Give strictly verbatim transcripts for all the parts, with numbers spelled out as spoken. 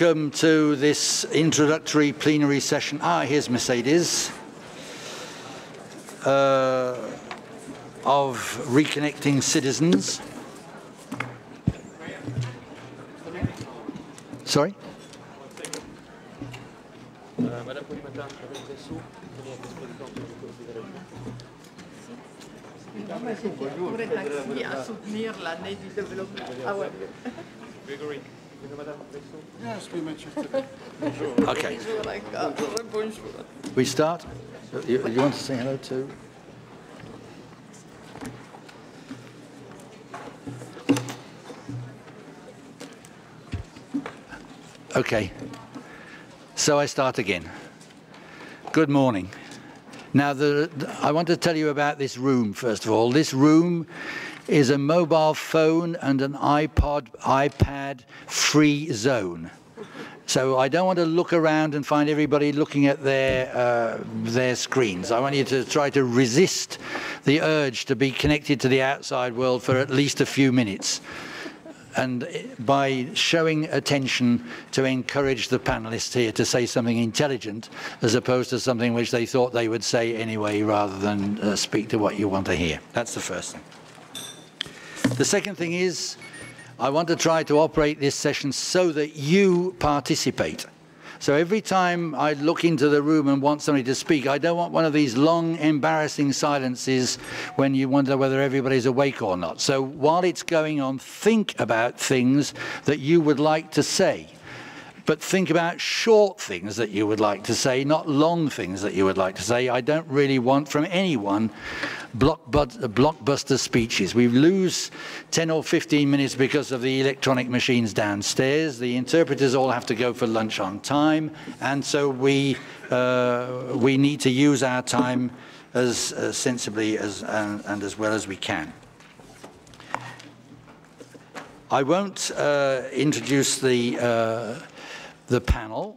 welcome to this introductory plenary session. Ah, here's Mercedes, uh, of Reconnecting Citizens. Sorry? Gregory. Yes, we met yesterday. Okay. We start. You, you want to say hello to? Okay. So I start again. Good morning. Now, the, I want to tell you about this room, first of all. This room is a mobile phone and an iPod, iPad free zone. So I don't want to look around and find everybody looking at their, uh, their screens. I want you to try to resist the urge to be connected to the outside world for at least a few minutes. And by showing attention to encourage the panelists here to say something intelligent as opposed to something which they thought they would say anyway rather than uh, speak to what you want to hear. That's the first thing. The second thing is, I want to try to operate this session so that you participate. So every time I look into the room and want somebody to speak, I don't want one of these long, embarrassing silences when you wonder whether everybody's awake or not. So while it's going on, think about things that you would like to say. But think about short things that you would like to say, not long things that you would like to say. I don't really want from anyone blockbuster speeches. We lose ten or fifteen minutes because of the electronic machines downstairs. The interpreters all have to go for lunch on time, and so we, uh, we need to use our time as uh, sensibly as, uh, and as well as we can. I won't uh, introduce the... Uh, the panel.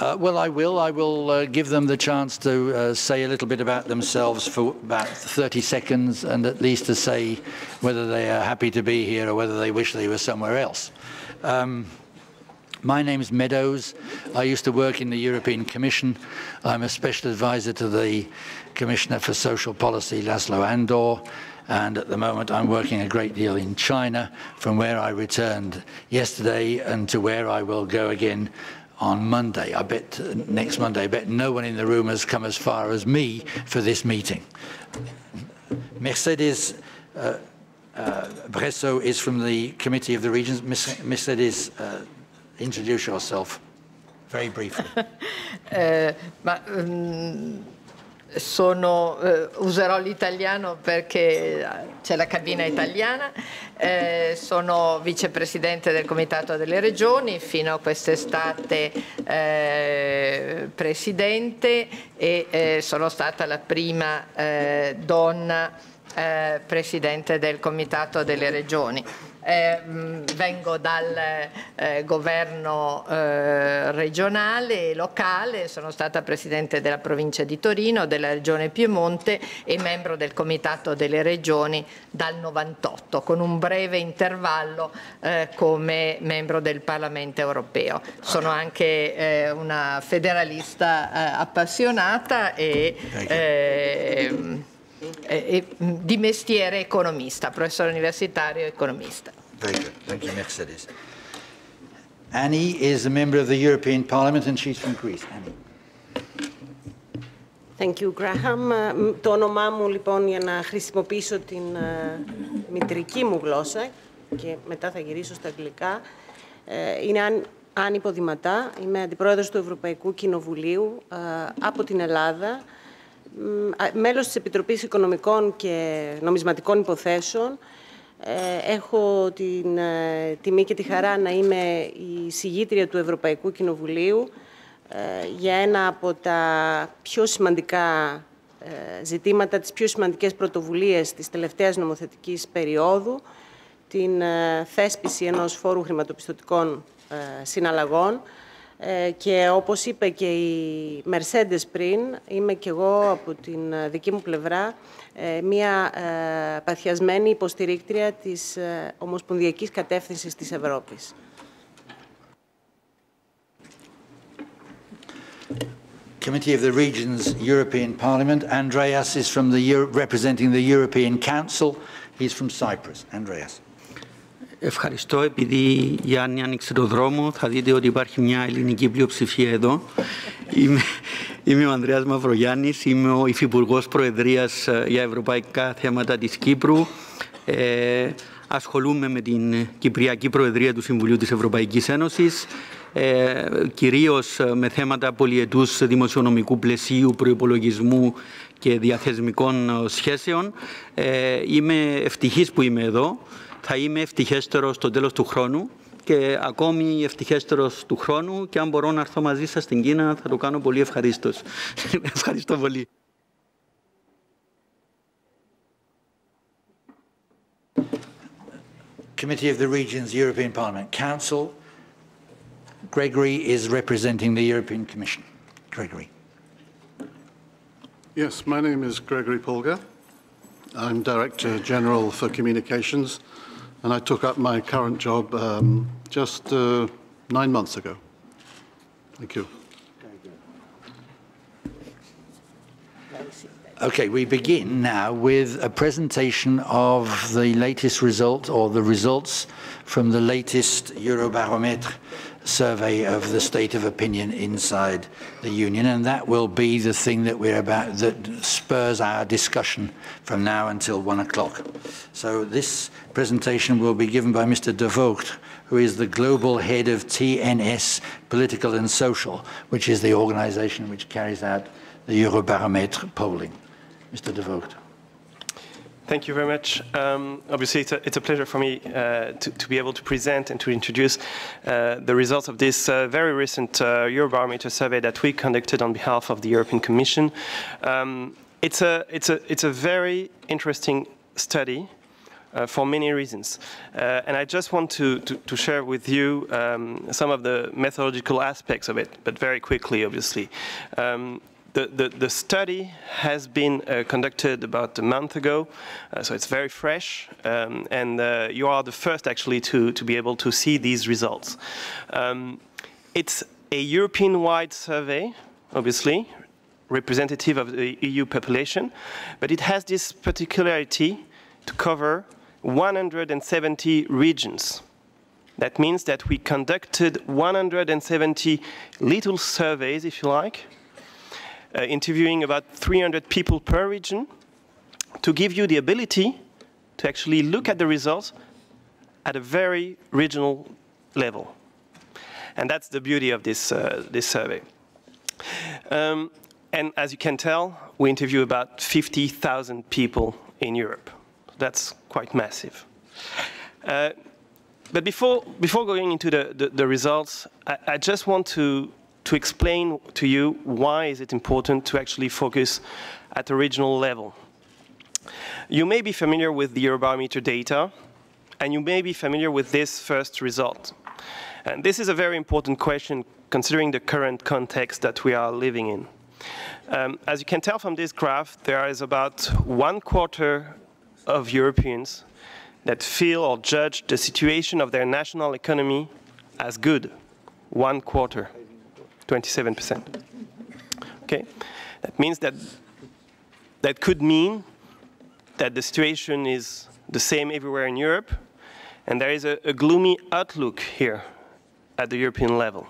Uh, well, I will. I will uh, give them the chance to uh, say a little bit about themselves for about thirty seconds, and at least to say whether they are happy to be here or whether they wish they were somewhere else. Um, my name's Meadows. I used to work in the European Commission. I'm a special advisor to the Commissioner for Social Policy, Laszlo Andor. And at the moment, I'm working a great deal in China, from where I returned yesterday and to where I will go again on Monday. I bet uh, next Monday, I bet no one in the room has come as far as me for this meeting. Mercedes uh, uh, Bresso is from the Committee of the Regions. Mercedes, uh, introduce yourself very briefly. uh, ma, um... Sono, eh, userò l'italiano perché c'è la cabina italiana, eh, sono vicepresidente del Comitato delle Regioni, fino a quest'estate eh, presidente, e eh, sono stata la prima eh, donna eh, presidente del Comitato delle Regioni. Eh, vengo dal eh, governo eh, regionale e locale, sono stata presidente della provincia di Torino, della regione Piemonte e membro del Comitato delle Regioni dal novantotto, con un breve intervallo eh, come membro del Parlamento europeo. Sono anche eh, una federalista eh, appassionata e eh, Eh, eh, di mestiere economista, professore universitario economista. Very good. Thank you, Mercedes. Annie is a member of the European Parliament and she's from Greece. Annie. Thank you, Graham. Uh, το όνομά μου λοιπόν για να χρησιμοποιήσω την uh, μητρική μου γλώσσα και μετά θα γυρίσω στα αγγλικά. Uh, είναι Anni Podimata, είμαι αντιπρόεδρος του Ευρωπαϊκού Κοινοβουλίου uh, από την Ελλάδα. Μέλος της Επιτροπής Οικονομικών και Νομισματικών Υποθέσεων. Έχω την τιμή και τη χαρά να είμαι η συγγήτρια του Ευρωπαϊκού Κοινοβουλίου για ένα από τα πιο σημαντικά ζητήματα, τις πιο σημαντικές πρωτοβουλίες της τελευταίας νομοθετικής περίοδου, την θέσπιση ενός φόρου χρηματοπιστωτικών συναλλαγών. Και όπως είπε και η Mercedes πριν, είμαι και εγώ από την δική μου πλευρά μια παθιασμένη υποστηρίκτρια της Ομοσπονδιακής Κατεύθυνσης της Ευρώπης. Committee of the Regions, European Parliament. Andreas is from the Euro representing the European Council. He's from Cyprus. Andreas. Ευχαριστώ. Επειδή η Άννη άνοιξε το δρόμο, θα δείτε ότι υπάρχει μια ελληνική πλειοψηφία εδώ. Είμαι, είμαι ο Ανδρέας Μαυρογιάννης, είμαι ο Υφυπουργός Προεδρίας για Ευρωπαϊκά Θέματα της Κύπρου. Ε, ασχολούμαι με την Κυπριακή Προεδρία του Συμβουλίου της Ευρωπαϊκής Ένωσης, ε, κυρίως με θέματα πολυετούς δημοσιονομικού πλαισίου, προϋπολογισμού και διαθεσμικών σχέσεων. Ε, είμαι ευτυχής που είμαι εδώ. Θα είμαι ευτυχέστερος στο τέλος του χρόνου και ακόμη ευτυχέστερος του χρόνου και αν μπορώ να έρθω μαζί σας στην Κίνα θα το κάνω πολύ ευχαρίστως. Ευχαριστώ πολύ. Committee of the Regions, European Parliament Council. Gregory is representing the European Commission. Gregory. Yes, my name is Gregory Paulger. I'm Director General for Communications. And I took up my current job um, just uh, nine months ago. Thank you. Okay, we begin now with a presentation of the latest result, or the results from the latest Eurobarometer survey of the state of opinion inside the Union, and that will be the thing that we're about, that spurs our discussion from now until one o'clock. So this presentation will be given by Mister De Vogt, who is the global head of T N S Political and Social, which is the organisation which carries out the Eurobarometer polling. Mister De Vogt. Thank you very much. Um, obviously, it's a, it's a pleasure for me uh, to, to be able to present and to introduce uh, the results of this uh, very recent uh, Eurobarometer survey that we conducted on behalf of the European Commission. Um, it's, a, it's, a, it's a very interesting study uh, for many reasons. Uh, and I just want to, to, to share with you um, some of the methodological aspects of it, but very quickly, obviously. Um, The, the, the study has been uh, conducted about a month ago, uh, so it's very fresh, um, and uh, you are the first actually to, to be able to see these results. Um, it's a European-wide survey, obviously, representative of the E U population, but it has this particularity to cover one hundred seventy regions. That means that we conducted one hundred seventy little surveys, if you like, Uh, interviewing about three hundred people per region to give you the ability to actually look at the results at a very regional level. And that's the beauty of this, uh, this survey. Um, and as you can tell, we interview about fifty thousand people in Europe. That's quite massive. Uh, but before, before going into the, the, the results, I, I just want to to explain to you why is it important to actually focus at a regional level. You may be familiar with the Eurobarometer data, and you may be familiar with this first result. And this is a very important question considering the current context that we are living in. Um, as you can tell from this graph, there is about one quarter of Europeans that feel or judge the situation of their national economy as good. One quarter. twenty-seven percent. Okay, that means that that could mean that the situation is the same everywhere in Europe, and there is a, a gloomy outlook here at the European level.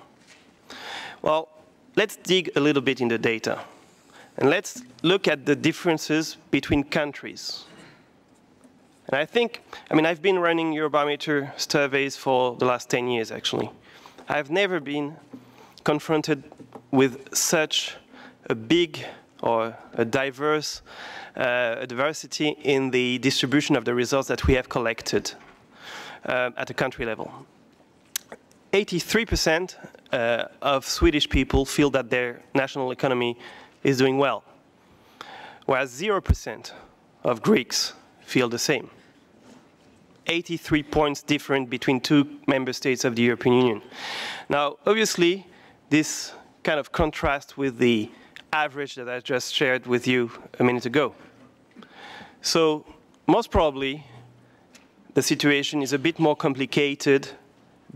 Well, let's dig a little bit in the data, and let's look at the differences between countries. And I think, I mean, I've been running Eurobarometer surveys for the last ten years, actually. I've never been confronted with such a big or a diverse uh, diversity in the distribution of the results that we have collected uh, at a country level. eighty-three percent uh, of Swedish people feel that their national economy is doing well, whereas zero percent of Greeks feel the same. eighty-three points different between two member states of the European Union. Now, obviously, this kind of contrast with the average that I just shared with you a minute ago. So most probably the situation is a bit more complicated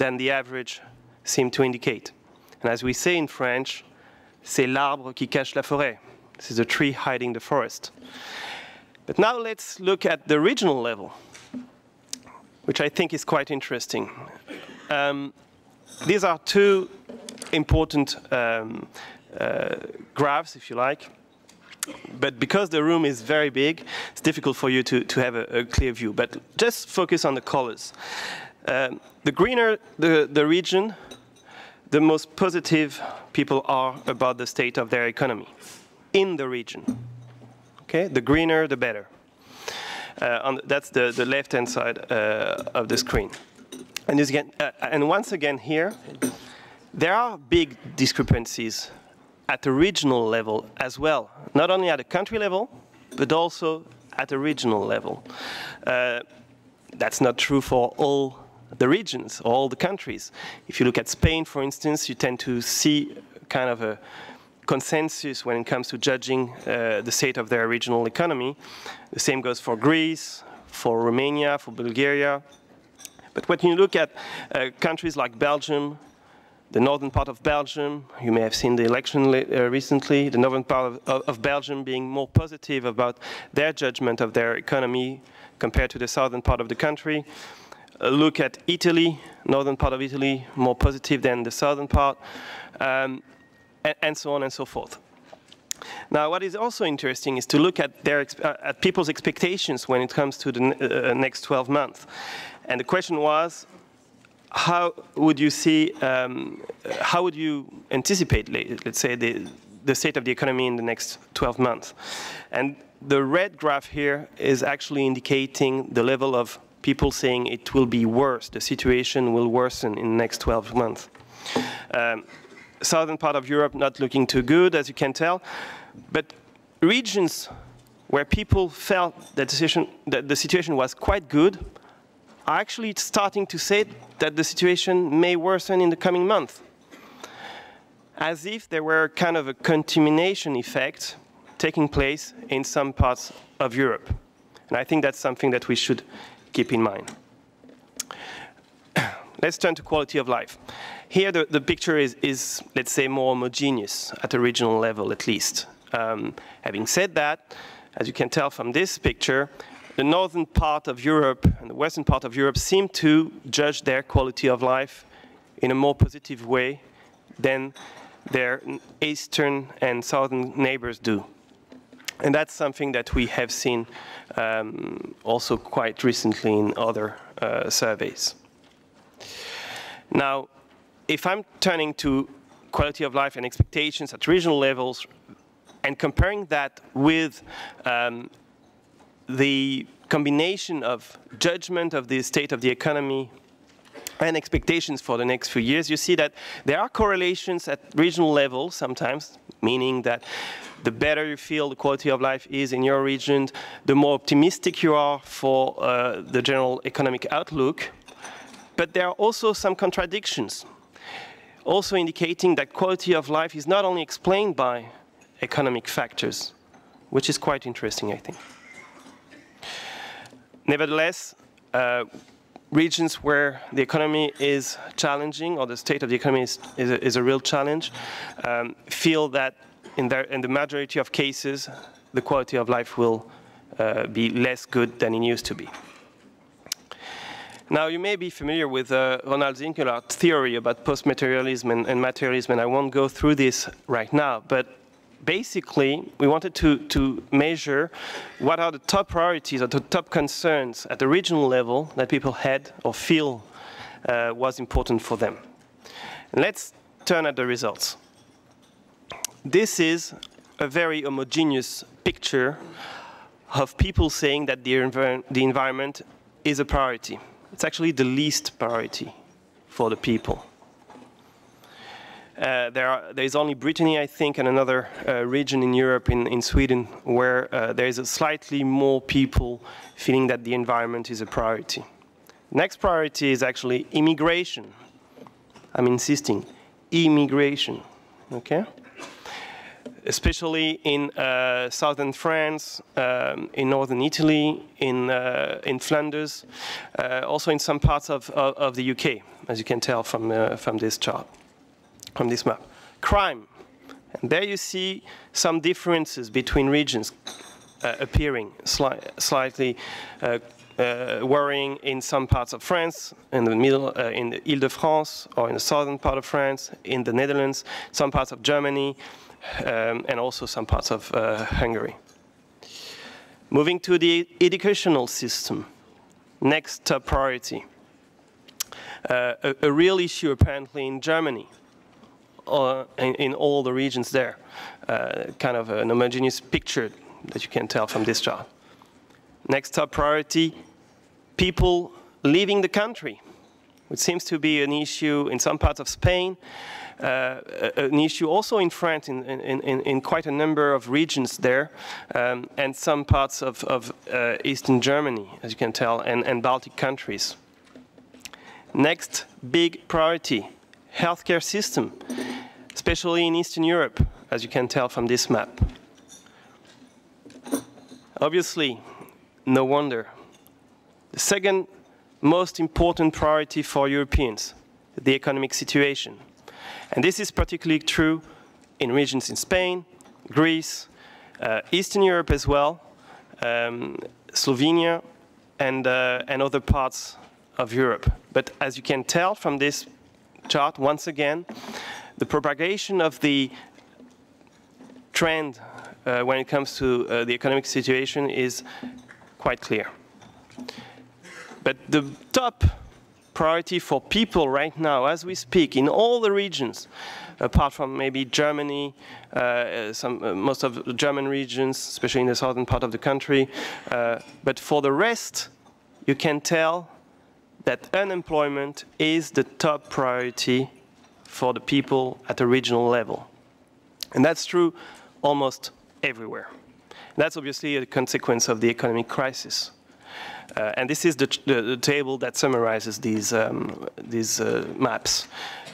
than the average seemed to indicate. And as we say in French, C'est l'arbre qui cache la forêt. This is the tree hiding the forest. But now let's look at the regional level, which I think is quite interesting. Um, these are two important um, uh, graphs, if you like. But because the room is very big, it's difficult for you to, to have a, a clear view. But just focus on the colors. Um, the greener the, the region, the most positive people are about the state of their economy in the region. Okay? The greener, the better. Uh, on the, that's the, the left-hand side uh, of the screen. And, this again, uh, and once again here, there are big discrepancies at the regional level as well, not only at the country level, but also at the regional level. Uh, that's not true for all the regions, all the countries. If you look at Spain, for instance, you tend to see kind of a consensus when it comes to judging uh, the state of their regional economy. The same goes for Greece, for Romania, for Bulgaria. But when you look at uh, countries like Belgium, the northern part of Belgium, you may have seen the election uh, recently, the northern part of, of, of Belgium being more positive about their judgment of their economy compared to the southern part of the country. A look at Italy, northern part of Italy, more positive than the southern part, um, and, and so on and so forth. Now, what is also interesting is to look at, their, uh, at people's expectations when it comes to the uh, next twelve months. And the question was, how would you see, um, how would you anticipate, let's say, the, the state of the economy in the next twelve months? And the red graph here is actually indicating the level of people saying it will be worse, the situation will worsen in the next twelve months. Um, southern part of Europe not looking too good, as you can tell, but regions where people felt that, decision, that the situation was quite good are actually starting to say that the situation may worsen in the coming month, as if there were kind of a contamination effect taking place in some parts of Europe. And I think that's something that we should keep in mind. Let's turn to quality of life. Here the, the picture is, is, let's say, more homogeneous at a regional level at least. Um, having said that, as you can tell from this picture, the northern part of Europe and the western part of Europe seem to judge their quality of life in a more positive way than their eastern and southern neighbors do. And that's something that we have seen um, also quite recently in other uh, surveys. Now, if I'm turning to quality of life and expectations at regional levels and comparing that with um, the combination of judgment of the state of the economy and expectations for the next few years, you see that there are correlations at regional level sometimes, meaning that the better you feel the quality of life is in your region, the more optimistic you are for uh, the general economic outlook. But there are also some contradictions, also indicating that quality of life is not only explained by economic factors, which is quite interesting, I think. Nevertheless, uh, regions where the economy is challenging, or the state of the economy is, is, a, is a real challenge, um, feel that in, their, in the majority of cases, the quality of life will uh, be less good than it used to be. Now, you may be familiar with uh, Ronald Inglehart's theory about post-materialism and, and materialism, and I won't go through this right now, but basically, we wanted to, to measure what are the top priorities or the top concerns at the regional level that people had or feel uh, was important for them. And let's turn at the results. This is a very homogeneous picture of people saying that the, envir the environment is a priority. It's actually the least priority for the people. Uh, there, are, there is only Brittany, I think, and another uh, region in Europe, in, in Sweden, where uh, there is a slightly more people feeling that the environment is a priority. Next priority is actually immigration. I'm insisting, immigration, okay? Especially in uh, southern France, um, in northern Italy, in, uh, in Flanders, uh, also in some parts of, of, of the U K, as you can tell from, uh, from this chart. From this map. Crime, And there you see some differences between regions uh, appearing sli slightly uh, uh, worrying in some parts of France, in the middle, uh, in the Ile-de-France, or in the southern part of France, in the Netherlands, some parts of Germany, um, and also some parts of uh, Hungary. Moving to the educational system, next uh, priority. Uh, a, a real issue apparently in Germany, uh, in, in all the regions there. Uh, kind of an homogeneous picture that you can tell from this chart. Next top priority, people leaving the country, which seems to be an issue in some parts of Spain, uh, an issue also in France, in, in, in, in quite a number of regions there, um, and some parts of, of uh, Eastern Germany, as you can tell, and, and Baltic countries. Next big priority, healthcare system, especially in Eastern Europe, as you can tell from this map. Obviously, no wonder. The second most important priority for Europeans, the economic situation. And this is particularly true in regions in Spain, Greece, uh, Eastern Europe as well, um, Slovenia, and, uh, and other parts of Europe. But as you can tell from this chart, once again, the propagation of the trend uh, when it comes to uh, the economic situation is quite clear. But the top priority for people right now, as we speak, in all the regions, apart from maybe Germany, uh, some, uh, most of the German regions, especially in the southern part of the country, uh, but for the rest, you can tell that unemployment is the top priority for the people at the regional level. And that's true almost everywhere. And that's obviously a consequence of the economic crisis. Uh, and this is the, the, the table that summarizes these, um, these uh, maps.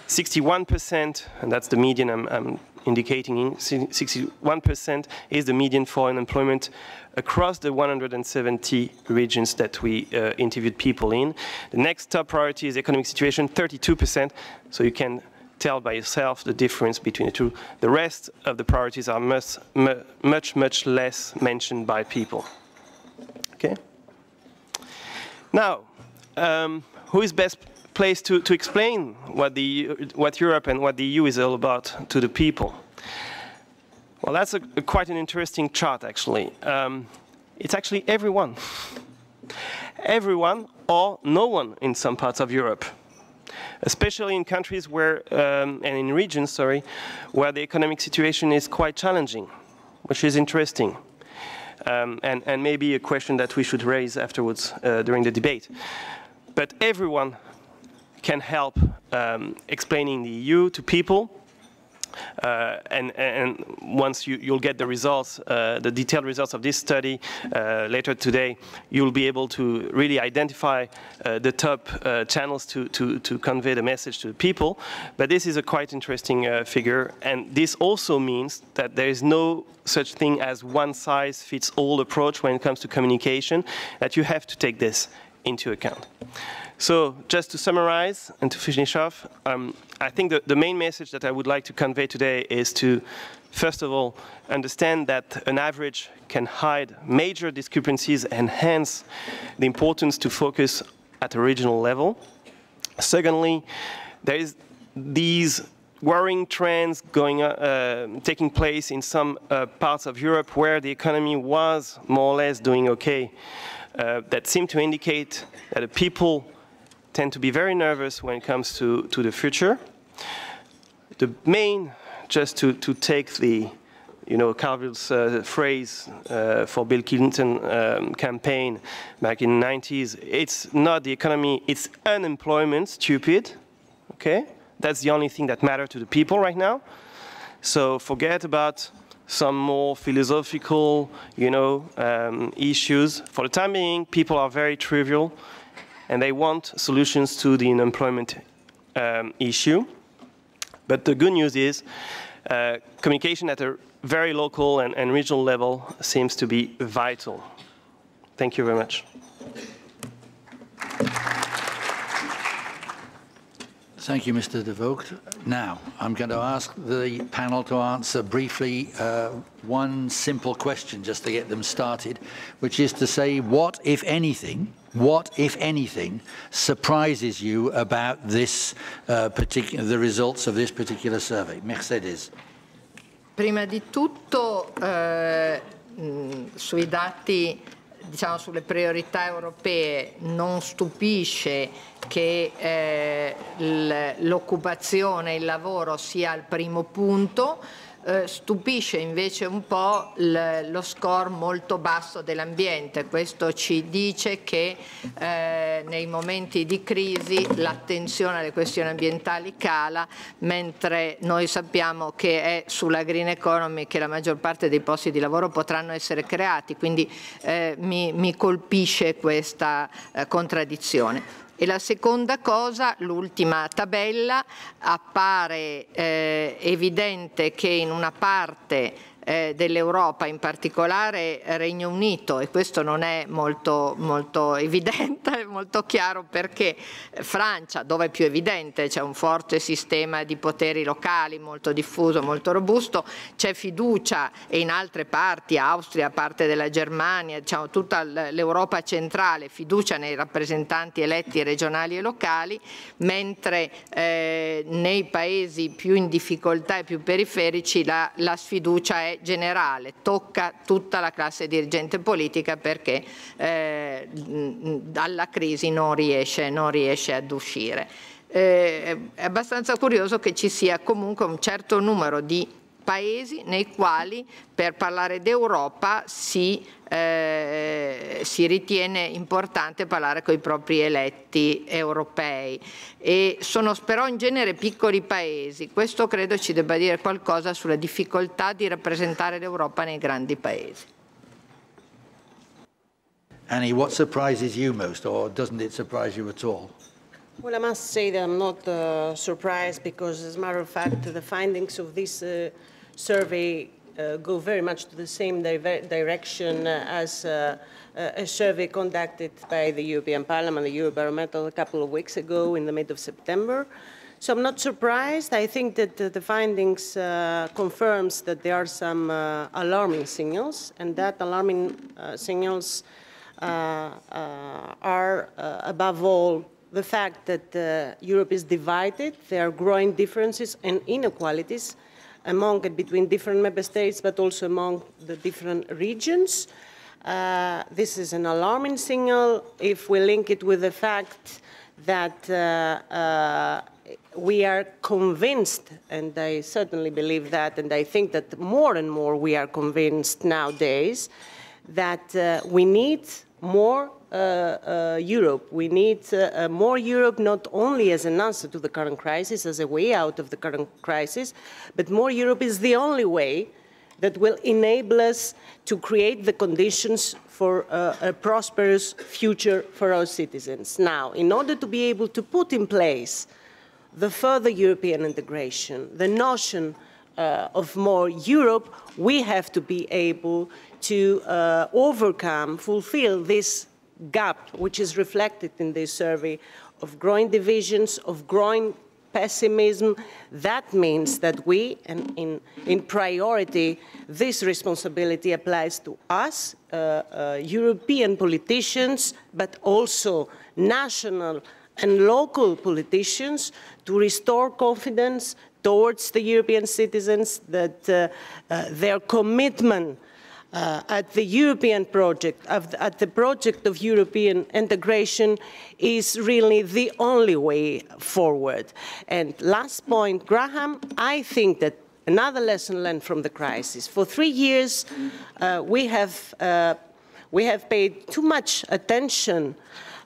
sixty-one percent, and that's the median I'm, I'm indicating, in, sixty-one percent is the median for unemployment across the one hundred seventy regions that we uh, interviewed people in. The next top priority is economic situation, thirty-two percent, so you can tell by yourself the difference between the two. The rest of the priorities are much, much, much less mentioned by people. Okay? Now, um, who is best placed to, to explain what, the, what Europe and what the E U is all about to the people? Well, that's a, a quite an interesting chart, actually. Um, it's actually everyone. Everyone or no one in some parts of Europe, especially in countries where, um, and in regions, sorry, where the economic situation is quite challenging, which is interesting, um, and, and maybe a question that we should raise afterwards uh, during the debate. But everyone can help um, explaining the E U to people. Uh, and, and once you, you'll get the results, uh, the detailed results of this study uh, later today, you'll be able to really identify uh, the top uh, channels to, to, to convey the message to the people. But this is a quite interesting uh, figure, and this also means that there is no such thing as one-size-fits-all approach when it comes to communication, that you have to take this into account. So just to summarize and to finish off, um, I think the, the main message that I would like to convey today is to, first of all, understand that an average can hide major discrepancies and hence the importance to focus at a regional level. Secondly, there is these worrying trends going, uh, taking place in some uh, parts of Europe where the economy was more or less doing okay. Uh, that seem to indicate that the people tend to be very nervous when it comes to, to the future. The main, just to, to take the, you know, Carville's uh, phrase uh, for Bill Clinton um, campaign back in the nineties, it's not the economy, it's unemployment, stupid, okay? That's the only thing that matters to the people right now. So forget about some more philosophical, you know, um, issues. For the time being, people are very trivial, and they want solutions to the unemployment um, issue. But the good news is, uh, communication at a very local and, and regional level seems to be vital. Thank you very much. Thank you, Mister De Vogt. Now, I'm going to ask the panel to answer briefly uh, one simple question just to get them started, which is to say what, if anything, what, if anything, surprises you about this uh, particular, the results of this particular survey? Mercedes. Prima di tutto, eh, sui dati, diciamo, sulle priorità europee non stupisce che eh, l'occupazione e il lavoro sia al primo punto, eh, stupisce invece un po' lo score molto basso dell'ambiente. Questo ci dice che eh, nei momenti di crisi l'attenzione alle questioni ambientali cala, mentre noi sappiamo che è sulla green economy che la maggior parte dei posti di lavoro potranno essere creati, quindi eh, mi, mi colpisce questa eh, contraddizione. E la seconda cosa, l'ultima tabella, appare eh, evidente che in una parte eh, dell'Europa, in particolare Regno Unito, e questo non è molto, molto evidente, è molto chiaro perché Francia, dove è più evidente, c'è un forte sistema di poteri locali molto diffuso, molto robusto, c'è fiducia, e in altre parti, Austria, parte della Germania, diciamo tutta l'Europa centrale, fiducia nei rappresentanti eletti regionali e locali, mentre eh, nei paesi più in difficoltà e più periferici la, la sfiducia è generale, tocca tutta la classe dirigente politica perché eh, dalla crisi non riesce, non riesce ad uscire. Eh, è abbastanza curioso che ci sia comunque un certo numero di paesi nei quali per parlare d'Europa si, eh, si ritiene importante parlare con i propri eletti europei, e sono però in genere piccoli paesi. Questo credo ci debba dire qualcosa sulla difficoltà di rappresentare l'Europa nei grandi paesi. Annie, what surprises you most, or doesn't it surprise you at all? Well, I must say that I'm not uh, surprised, because as a matter of fact the findings of this uh, survey uh, go very much to the same di direction as uh, a survey conducted by the European Parliament, the Eurobarometer, a couple of weeks ago in the mid of September. So I'm not surprised. I think that the findings uh, confirms that there are some uh, alarming signals, and that alarming uh, signals uh, uh, are uh, above all the fact that uh, Europe is divided. There are growing differences and inequalities among and between different member states, but also among the different regions. Uh, this is an alarming signal if we link it with the fact that uh, uh, we are convinced, and I certainly believe that, and I think that more and more we are convinced nowadays, that uh, we need more Uh, uh, Europe. We need uh, uh, more Europe, not only as an answer to the current crisis, as a way out of the current crisis, but more Europe is the only way that will enable us to create the conditions for uh, a prosperous future for our citizens. Now, in order to be able to put in place the further European integration, the notion Uh, of more Europe, we have to be able to uh, overcome, fulfill this gap, which is reflected in this survey, of growing divisions, of growing pessimism. That means that we, and in, in priority, this responsibility applies to us, uh, uh, European politicians, but also national and local politicians, to restore confidence towards the European citizens, that uh, uh, their commitment uh, at the European project, at the project of European integration, is really the only way forward. And last point, Graham, I think that another lesson learned from the crisis. For three years, uh, we have, uh, we have paid too much attention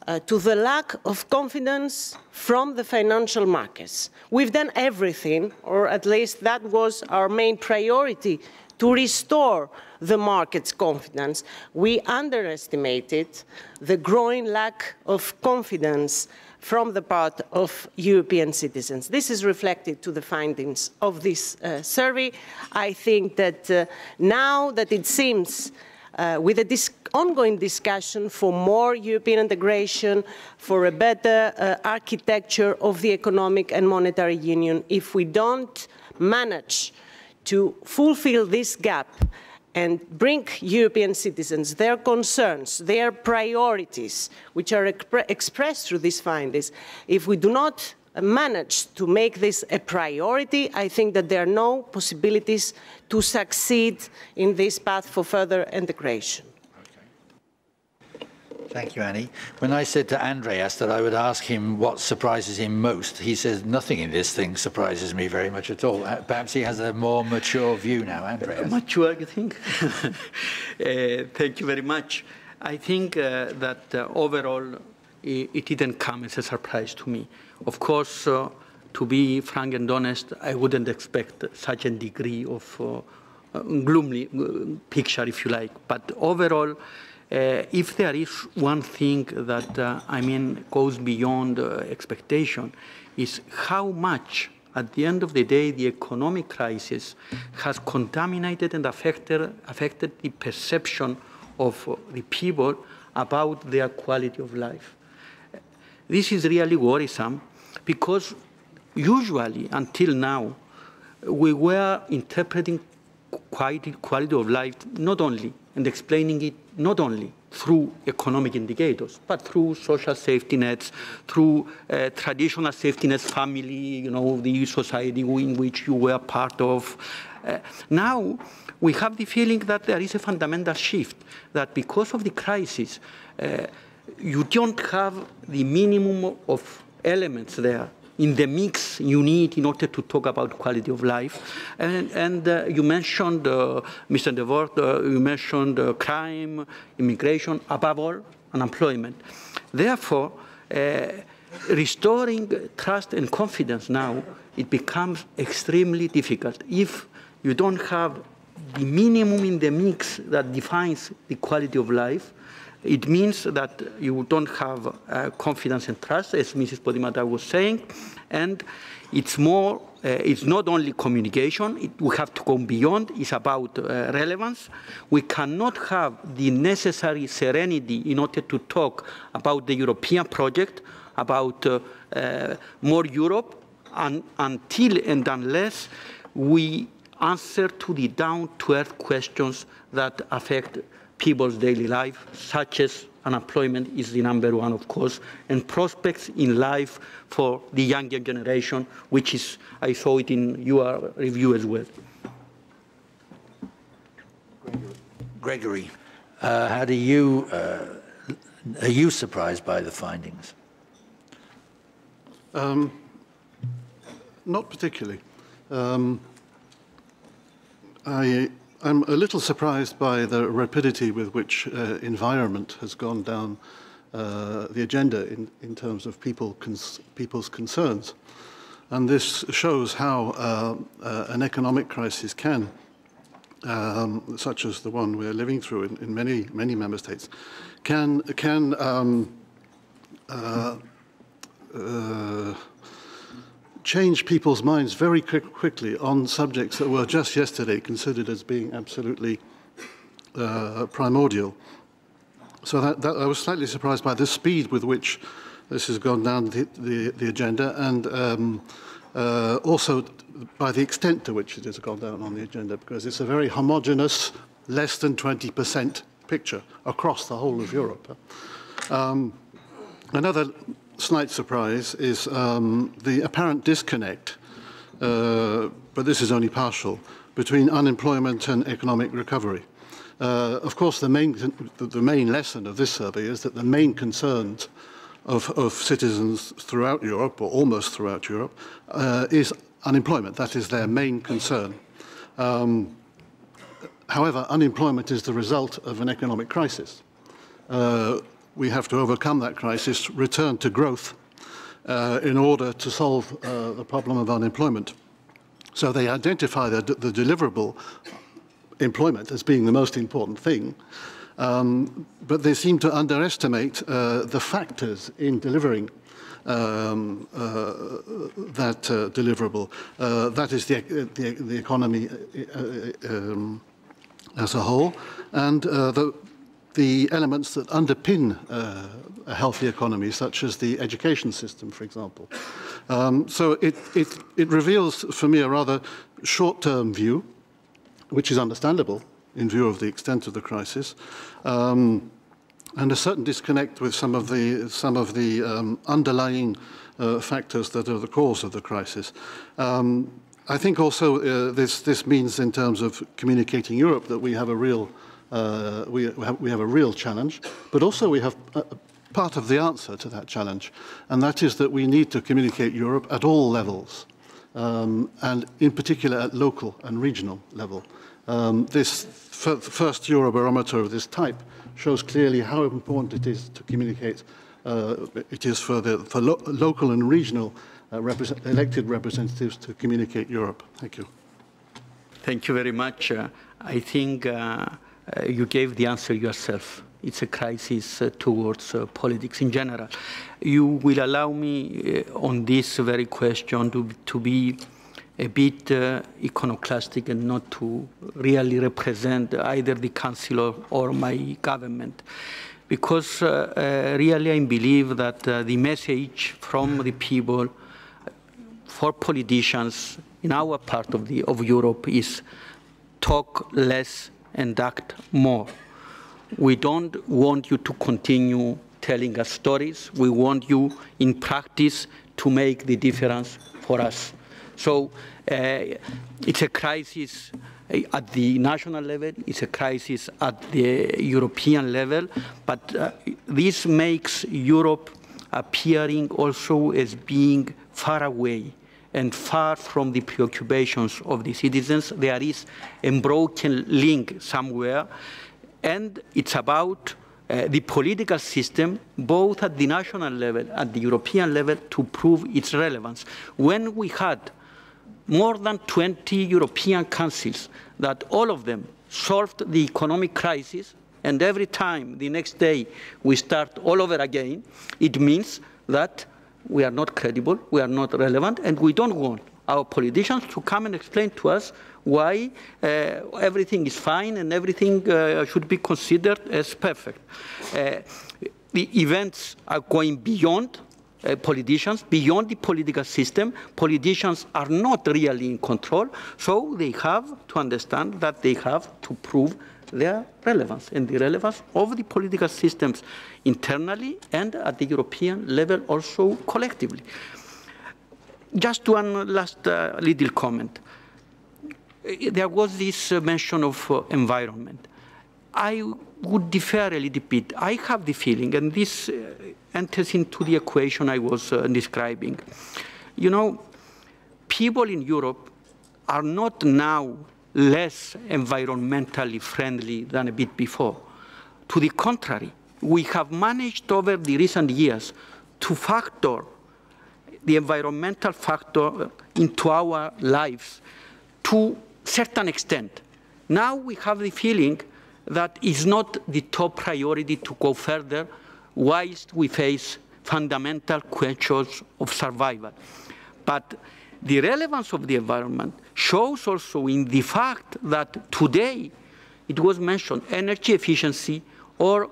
Uh, to the lack of confidence from the financial markets. We've done everything, or at least that was our main priority, to restore the market's confidence. We underestimated the growing lack of confidence from the part of European citizens. This is reflected to the findings of this uh, survey. I think that uh, now that it seems uh, with a dis ongoing discussion for more European integration, for a better uh, architecture of the economic and monetary union. If we don't manage to fulfill this gap and bring European citizens their concerns, their priorities, which are expre expressed through these findings, if we do not manage to make this a priority, I think that there are no possibilities to succeed in this path for further integration. Okay. Thank you, Annie. When I said to Andreas that I would ask him what surprises him most, he says nothing in this thing surprises me very much at all. Perhaps he has a more mature view now, Andreas. Mature, I think. uh, thank you very much. I think uh, that uh, overall, it didn't come as a surprise to me. Of course, uh, to be frank and honest, I wouldn't expect such a degree of uh, gloomy picture, if you like. But overall, uh, if there is one thing that, uh, I mean, goes beyond uh, expectation, is how much, at the end of the day, the economic crisis has contaminated and affected, affected the perception of uh, the people about their quality of life. This is really worrisome because usually, until now, we were interpreting quality, quality of life not only and explaining it not only through economic indicators, but through social safety nets, through uh, traditional safety nets, family, you know, the society in which you were part of. Uh, now, we have the feeling that there is a fundamental shift, that because of the crisis, uh, you don't have the minimum of elements there in the mix you need in order to talk about quality of life. And, and uh, you mentioned, uh, Mister De Vogt, uh, you mentioned uh, crime, immigration, above all, unemployment. Therefore, uh, restoring trust and confidence now, it becomes extremely difficult if you don't have the minimum in the mix that defines the quality of life. It means that you don't have uh, confidence and trust, as Missus Podimata was saying, and it's more, uh, it's not only communication, it, we have to go beyond, it's about uh, relevance. We cannot have the necessary serenity in order to talk about the European project, about uh, uh, more Europe, and, until and unless we answer to the down-to-earth questions that affect people's daily life, such as unemployment is the number one, of course, and prospects in life for the younger generation, which is, I saw it in your review as well. Gregory, uh, how do you, uh, are you surprised by the findings? Um, not particularly. Um, I... I'm a little surprised by the rapidity with which uh, environment has gone down uh, the agenda in, in terms of people cons people's concerns. And this shows how uh, uh, an economic crisis can, um, such as the one we're living through in, in many, many member states, can, can um, uh, uh, change people's minds very quick, quickly on subjects that were just yesterday considered as being absolutely uh, primordial. So that, that, I was slightly surprised by the speed with which this has gone down the, the, the agenda, and um, uh, also by the extent to which it has gone down on the agenda, because it's a very homogeneous, less than twenty percent picture across the whole of Europe. Um, another slight surprise is um, the apparent disconnect, uh, but this is only partial, between unemployment and economic recovery. Uh, of course, the main, the main lesson of this survey is that the main concerns of, of citizens throughout Europe, or almost throughout Europe, uh, is unemployment. That is their main concern. Um, however, unemployment is the result of an economic crisis. Uh, We have to overcome that crisis, return to growth uh, in order to solve uh, the problem of unemployment. So they identify the, the deliverable employment as being the most important thing, um, but they seem to underestimate uh, the factors in delivering um, uh, that uh, deliverable. Uh, that is the, the, the economy uh, um, as a whole, and uh, the, the elements that underpin uh, a healthy economy, such as the education system, for example. Um, so it, it, it reveals for me a rather short-term view, which is understandable in view of the extent of the crisis, um, and a certain disconnect with some of the, some of the um, underlying uh, factors that are the cause of the crisis. Um, I think also uh, this, this means, in terms of communicating Europe, that we have a real, uh, we, we have a real challenge, but also we have a, a part of the answer to that challenge, and that is that we need to communicate Europe at all levels, um, and in particular at local and regional level. Um, this f first Eurobarometer of this type shows clearly how important it is to communicate. Uh, it is for the for lo local and regional uh, represent elected representatives to communicate Europe. Thank you. Thank you very much. Uh, I think uh, you gave the answer yourself. It's a crisis uh, towards uh, politics in general. You will allow me uh, on this very question to, to be a bit uh, iconoclastic and not to really represent either the Council or, or my government. Because uh, uh, really I believe that uh, the message from the people for politicians in our part of, the, of Europe is talk less and act more. We don't want you to continue telling us stories. We want you in practice to make the difference for us. So uh, it's a crisis at the national level, it's a crisis at the European level, but uh, this makes Europe appearing also as being far away and far from the preoccupations of the citizens. There is a broken link somewhere, and it's about Uh, the political system, both at the national level, at the European level, to prove its relevance. When we had more than twenty European councils that all of them solved the economic crisis, and every time the next day we start all over again, it means that we are not credible, we are not relevant, and we don't want our politicians to come and explain to us why uh, everything is fine and everything uh, should be considered as perfect. Uh, the events are going beyond uh, politicians, beyond the political system. Politicians are not really in control, so they have to understand that they have to prove their relevance and the relevance of the political systems internally and at the European level also collectively. Just one last uh, little comment. There was this uh, mention of uh, environment. I would differ a little bit. I have the feeling, and this uh, enters into the equation I was uh, describing. You know, people in Europe are not now less environmentally friendly than a bit before. To the contrary, we have managed over the recent years to factor the environmental factor into our lives to a certain extent. Now we have the feeling that it's not the top priority to go further whilst we face fundamental questions of survival. But the relevance of the environment shows also in the fact that today, it was mentioned, energy efficiency or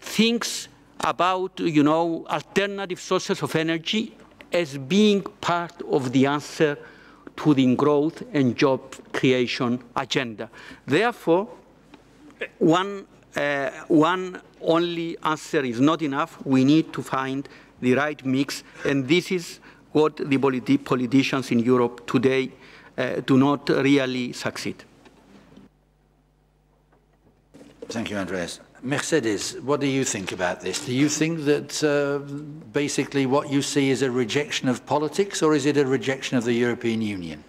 things about, you know, alternative sources of energy as being part of the answer to the growth and job creation agenda. Therefore, one, uh, one only answer is not enough. We need to find the right mix, and this is what the politi- politicians in Europe today uh, do not really succeed. Thank you, Andreas. Mercedes, what do you think about this? Do you think that uh, basically what you see is a rejection of politics, or is it a rejection of the European Union?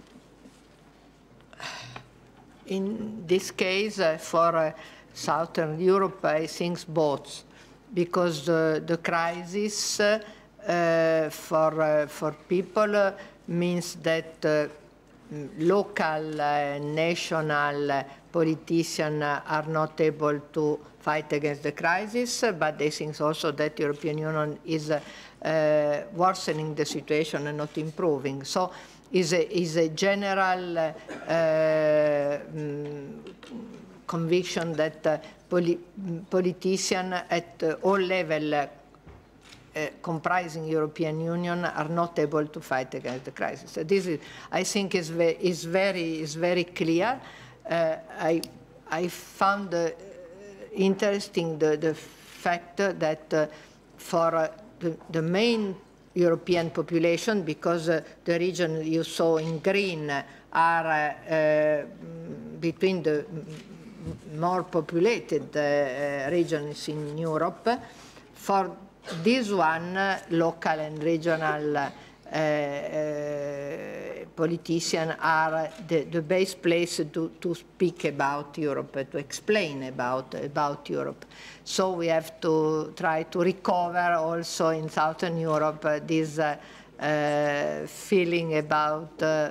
In this case, uh, for uh, Southern Europe, I think both, because the, the crisis uh, uh, for, uh, for people uh, means that uh, local, uh, national uh, politicians uh, are not able to fight against the crisis, uh, but they think also that the European Union is uh, uh, worsening the situation and not improving. So is a, is a general uh, uh, conviction that uh, poli politicians at uh, all levels uh, Uh, comprising European Union are not able to fight against the crisis. So this, is, I think, is, ve is very is very clear. Uh, I I found uh, interesting the the fact that uh, for uh, the, the main European population, because uh, the region you saw in green are uh, uh, between the more populated uh, regions in Europe, for this one, uh, local and regional uh, uh, politicians are the, the best place to, to speak about Europe, to explain about, about Europe. So we have to try to recover also in Southern Europe uh, this uh, uh, feeling about uh,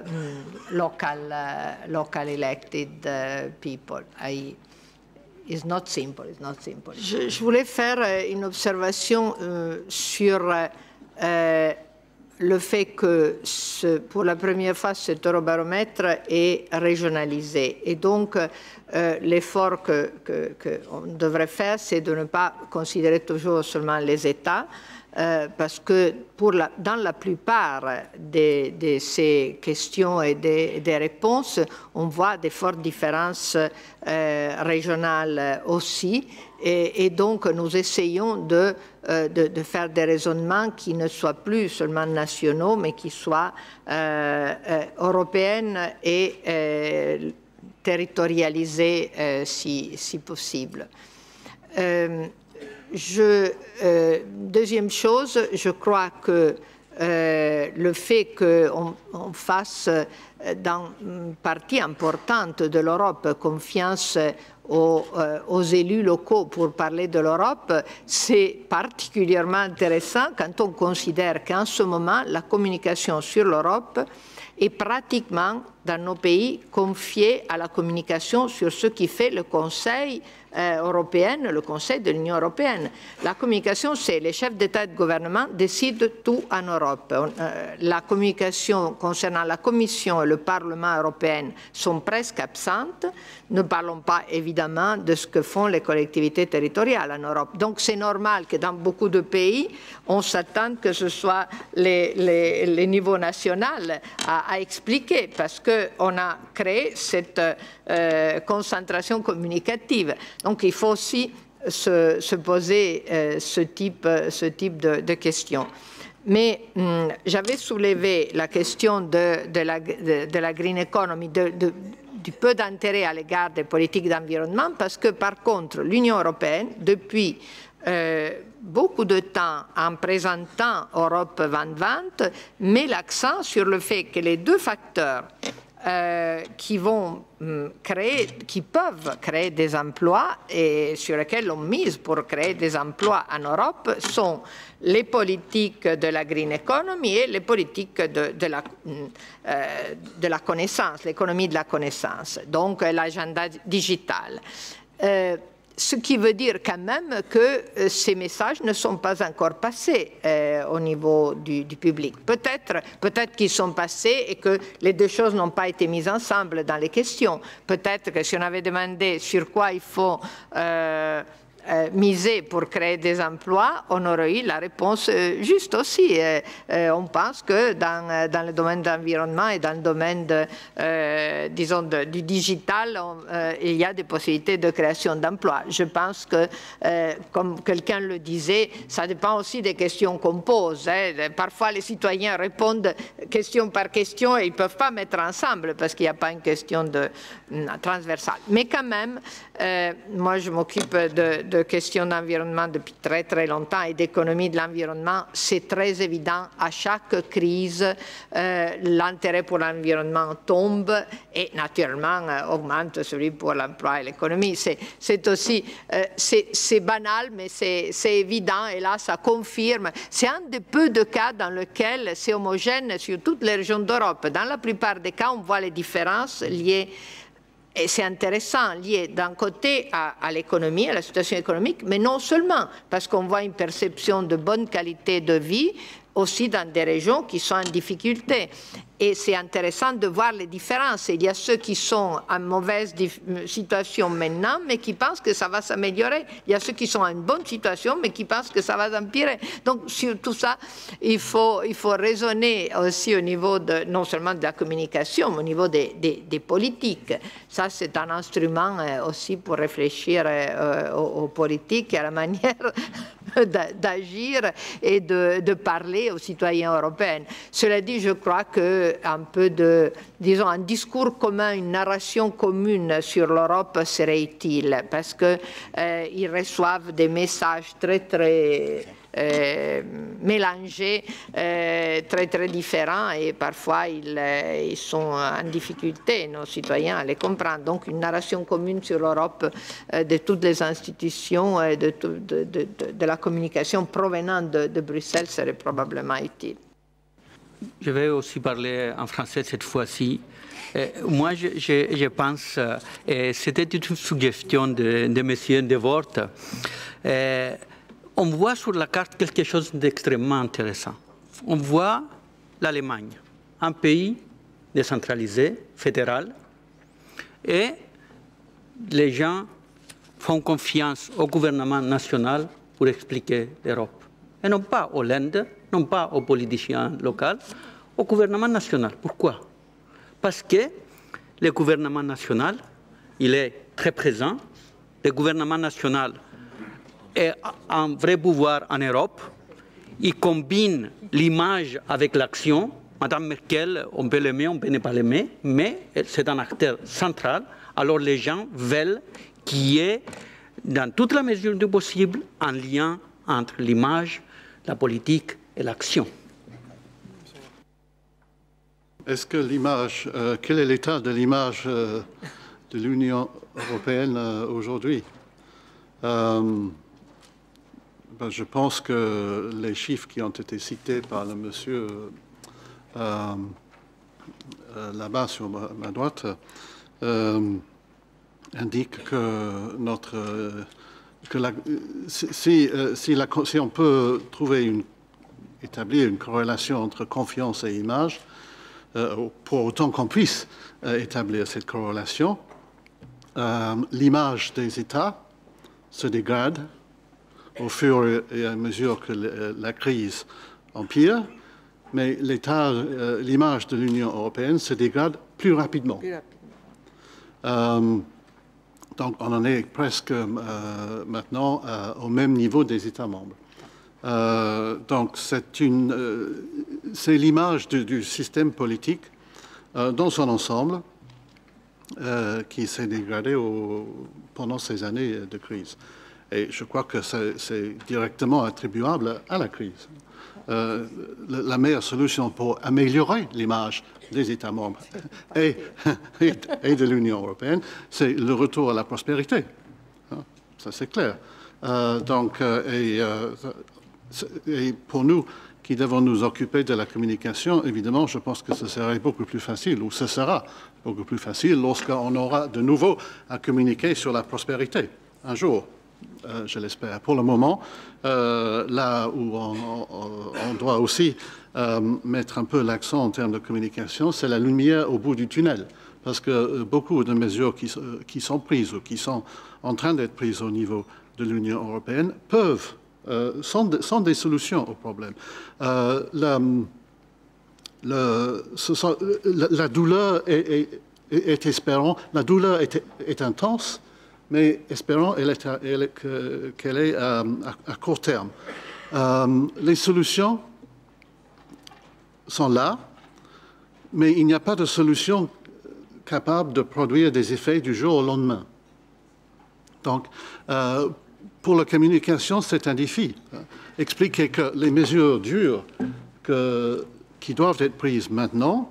local, uh, local elected uh, people. I, It's not simple, it's not simple. Je, je voulais faire euh, une observation euh, sur euh, le fait que ce, pour la première fois, cet eurobaromètre est régionalisé. Et donc, euh, l'effort que, que, que on devrait faire, c'est de ne pas considérer toujours seulement les États, euh, parce que pour la, dans la plupart de, de ces questions et des de réponses, on voit des fortes différences Euh, régionale aussi, et, et donc nous essayons de, euh, de, de faire des raisonnements qui ne soient plus seulement nationaux, mais qui soient euh, euh, européennes et euh, territorialisés euh, si, si possible. Euh, je, euh, deuxième chose, je crois que euh, le fait qu'on on fasse dans une partie importante de l'Europe, confiance aux, euh, aux élus locaux pour parler de l'Europe, c'est particulièrement intéressant quand on considère qu'en ce moment, la communication sur l'Europe est pratiquement, dans nos pays, confiée à la communication sur ce qui fait le Conseil euh, européen, le Conseil de l'Union européenne. La communication, c'est les chefs d'État et de gouvernement décident tout en Europe. On, euh, la communication concernant la Commission et le Parlement européen sont presque absentes. Ne parlons pas, évidemment, de ce que font les collectivités territoriales en Europe. Donc, c'est normal que dans beaucoup de pays, on s'attende que ce soit les, les, les niveaux nationaux à, à expliquer, parce que on a créé cette euh, concentration communicative. Donc, il faut aussi se, se poser euh, ce type, ce type de, de questions. Mais hum, j'avais soulevé la question de, de, la, de, de la green economy, de, de, du peu d'intérêt à l'égard des politiques d'environnement, parce que, par contre, l'Union européenne, depuis euh, beaucoup de temps en présentant Europe deux mille vingt, met l'accent sur le fait que les deux facteurs euh, qui vont créer, qui peuvent créer des emplois et sur lesquels on mise pour créer des emplois en Europe sont les politiques de la green economy et les politiques de, de, la, euh, de la connaissance, l'économie de la connaissance, donc l'agenda digital. Euh, Ce qui veut dire quand même que ces messages ne sont pas encore passés euh, au niveau du, du public. Peut-être peut-être qu'ils sont passés et que les deux choses n'ont pas été mises ensemble dans les questions. Peut-être que si on avait demandé sur quoi il faut euh, euh, miser pour créer des emplois, on aurait eu la réponse euh, juste aussi. Et, euh, on pense que dans, dans le domaine de l'environnement et dans le domaine de, euh, disons de, du digital, on, euh, il y a des possibilités de création d'emplois. Je pense que, euh, comme quelqu'un le disait, ça dépend aussi des questions qu'on pose. Hein. Parfois, les citoyens répondent question par question et ils ne peuvent pas mettre ensemble parce qu'il n'y a pas une question de, euh, transversale. Mais quand même, euh, moi, je m'occupe de, de questions d'environnement depuis très, très longtemps et d'économie de l'environnement. C'est très évident, à chaque crise, euh, l'intérêt pour l'environnement tombe et naturellement euh, augmente celui pour l'emploi et l'économie. C'est aussi, euh, c'est banal, mais c'est évident et là, ça confirme. C'est un des peu de cas dans lequel c'est homogène sur toutes les régions d'Europe. Dans la plupart des cas, on voit les différences liées. Et c'est intéressant, lié d'un côté à, à l'économie, à la situation économique, mais non seulement, parce qu'on voit une perception de bonne qualité de vie, aussi dans des régions qui sont en difficulté. Et c'est intéressant de voir les différences. Il y a ceux qui sont en mauvaise situation maintenant, mais qui pensent que ça va s'améliorer. Il y a ceux qui sont en bonne situation, mais qui pensent que ça va s'empirer. Donc, sur tout ça, il faut, il faut raisonner aussi au niveau de, non seulement de la communication, mais au niveau des, des, des politiques. Ça, c'est un instrument aussi pour réfléchir aux, aux politiques et à la manière d'agir et de, de parler aux citoyens européens. Cela dit, je crois que un peu de, disons, un discours commun, une narration commune sur l'Europe serait utile, parce que euh, ils reçoivent des messages très, très euh, mélangés, euh, très, très différents, et parfois ils, euh, ils sont en difficulté, nos citoyens, à les comprendre. Donc, une narration commune sur l'Europe euh, de toutes les institutions et de, tout, de, de, de, de la communication provenant de, de Bruxelles serait probablement utile. Je vais aussi parler en français cette fois-ci. Moi, je, je, je pense, et c'était une suggestion de, de M. De Vogt, et on voit sur la carte quelque chose d'extrêmement intéressant. On voit l'Allemagne, un pays décentralisé, fédéral, et les gens font confiance au gouvernement national pour expliquer l'Europe, et non pas à l'Inde, non pas aux politiciens locaux, au gouvernement national. Pourquoi? Parce que le gouvernement national, il est très présent. Le gouvernement national est un vrai pouvoir en Europe. Il combine l'image avec l'action. Madame Merkel, on peut l'aimer, on peut ne pas l'aimer, mais c'est un acteur central. Alors les gens veulent qu'il y ait, dans toute la mesure du possible, un lien entre l'image, la politique et l'action. Est-ce que l'image, euh, quel est l'état de l'image euh, de l'Union européenne euh, aujourd'hui? euh, ben, Je pense que les chiffres qui ont été cités par le monsieur euh, euh, là-bas sur ma, ma droite euh, indiquent que notre euh, que la, si, si, euh, si, la, si on peut trouver une établir une corrélation entre confiance et image, euh, pour autant qu'on puisse euh, établir cette corrélation, euh, l'image des États se dégrade au fur et à mesure que le, la crise empire, mais l'état, euh, l'image de l'Union européenne se dégrade plus rapidement. Plus rapidement. Euh, donc on en est presque euh, maintenant euh, au même niveau des États membres. Euh, donc, c'est euh, l'image du, du système politique euh, dans son ensemble euh, qui s'est dégradé au, pendant ces années de crise. Et je crois que c'est directement attribuable à la crise. Euh, la, la meilleure solution pour améliorer l'image des États membres et, et, et de l'Union européenne, c'est le retour à la prospérité. Ça, c'est clair. Euh, donc, euh, et... Euh, Et pour nous, qui devons nous occuper de la communication, évidemment, je pense que ce serait beaucoup plus facile, ou ce sera beaucoup plus facile, lorsqu'on aura de nouveau à communiquer sur la prospérité, un jour, euh, je l'espère. Pour le moment, euh, là où on, on, on doit aussi euh, mettre un peu l'accent en termes de communication, c'est la lumière au bout du tunnel. Parce que euh, beaucoup de mesures qui, qui sont prises ou qui sont en train d'être prises au niveau de l'Union européenne peuvent... Euh, sont, de, sont des solutions au problème. Euh, la, le, ce sont, la, la douleur est, est, est espérant, la douleur est, est intense, mais espérant qu'elle est, elle est, qu'elle est euh, à, à court terme. Euh, les solutions sont là, mais il n'y a pas de solution capable de produire des effets du jour au lendemain. Donc, euh, pour la communication, c'est un défi. Expliquer que les mesures dures que, qui doivent être prises maintenant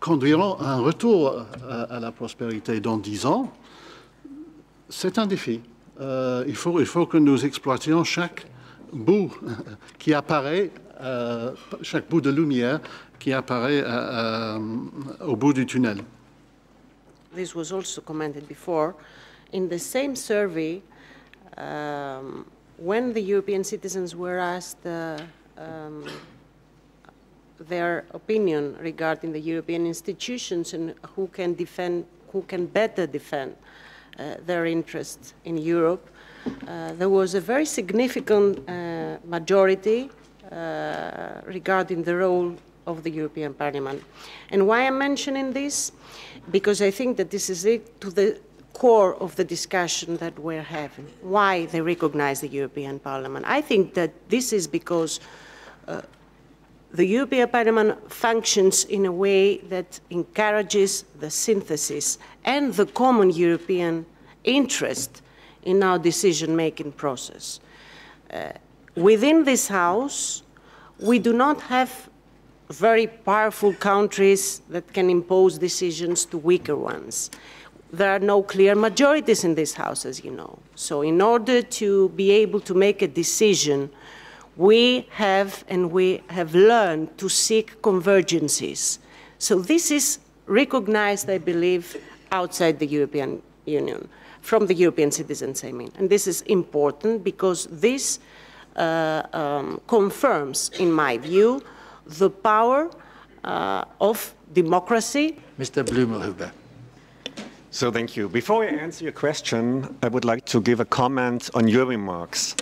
conduiront à un retour à, à la prospérité dans dix ans, c'est un défi. Euh, il faut, il faut que nous exploitions chaque bout qui apparaît, euh, chaque bout de lumière qui apparaît euh, au bout du tunnel. This was also commented before. In the same survey, Um, when the European citizens were asked uh, um, their opinion regarding the European institutions and who can defend, who can better defend uh, their interests in Europe. Uh, there was a very significant uh, majority uh, regarding the role of the European Parliament. And why I'm mentioning this? Because I think that this is it to the core of the discussion that we're having. Why they recognize the European Parliament? I think that this is because uh, the European Parliament functions in a way that encourages the synthesis and the common European interest in our decision-making process. Uh, within this House, we do not have very powerful countries that can impose decisions to weaker ones. There are no clear majorities in this House, as you know. So in order to be able to make a decision, we have and we have learned to seek convergences. So this is recognized, I believe, outside the European Union, from the European citizens, I mean. And this is important because this uh, um, confirms, in my view, the power uh, of democracy. Mister Blumelhuber. So thank you. Before I answer your question, I would like to give a comment on your remarks.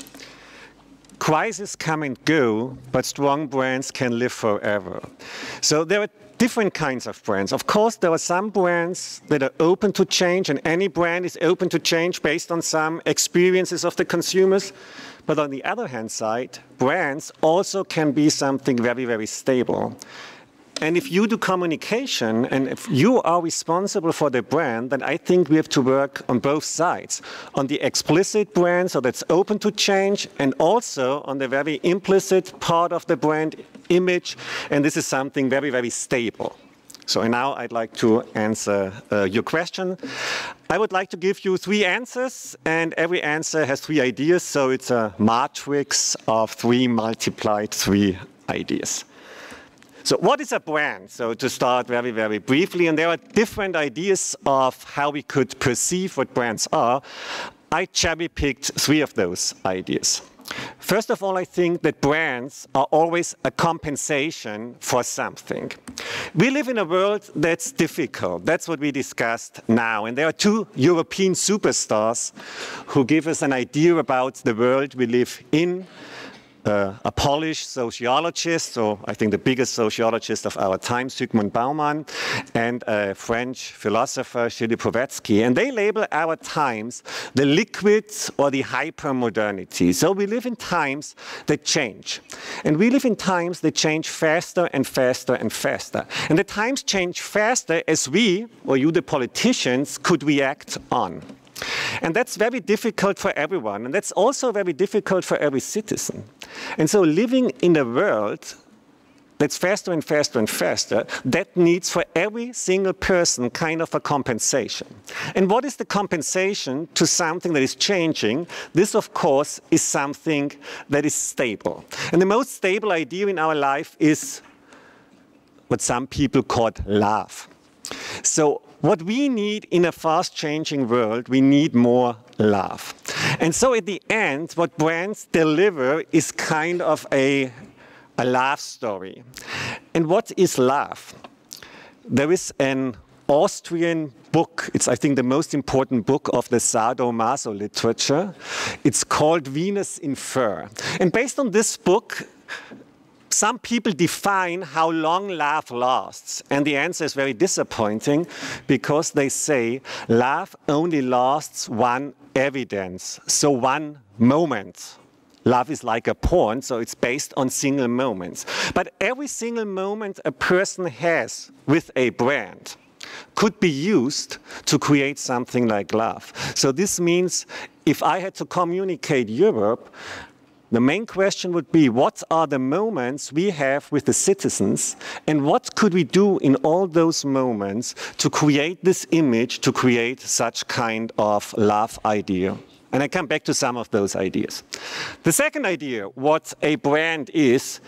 Crises come and go, but strong brands can live forever. So there are different kinds of brands. Of course, there are some brands that are open to change, and any brand is open to change based on some experiences of the consumers. But on the other hand side, brands also can be something very, very stable. And if you do communication, and if you are responsible for the brand, then I think we have to work on both sides. On the explicit brand, so that's open to change, and also on the very implicit part of the brand image, and this is something very, very stable. So now I'd like to answer uh, your question. I would like to give you three answers, and every answer has three ideas, so it's a matrix of three multiplied three ideas. So what is a brand? So to start very, very briefly, and there are different ideas of how we could perceive what brands are. I cherry-picked three of those ideas. First of all, I think that brands are always a compensation for something. We live in a world that's difficult. That's what we discussed now. And there are two European superstars who give us an idea about the world we live in. Uh, a Polish sociologist, or I think the biggest sociologist of our time, Zygmunt Bauman, and a French philosopher, Shilipovetsky. And they label our times the liquid or the hypermodernity. So we live in times that change. And we live in times that change faster and faster and faster. And the times change faster as we, or you, the politicians, could react on. And that's very difficult for everyone, and that's also very difficult for every citizen. And so living in a world that's faster and faster and faster, that needs for every single person kind of a compensation. And what is the compensation to something that is changing? This, of course, is something that is stable. And the most stable idea in our life is what some people call love. So what we need in a fast-changing world, we need more love. And so at the end, what brands deliver is kind of a, a love story. And what is love? There is an Austrian book. It's, I think, the most important book of the sadomaso literature. It's called Venus in Fur. And based on this book, some people define how long love lasts, and the answer is very disappointing because they say love only lasts one evidence, so one moment. Love is like a porn, so it's based on single moments. But every single moment a person has with a brand could be used to create something like love. So this means if I had to communicate Europe, the main question would be, what are the moments we have with the citizens, and what could we do in all those moments to create this image, to create such kind of love idea? And I come back to some of those ideas. The second idea, what a brand is,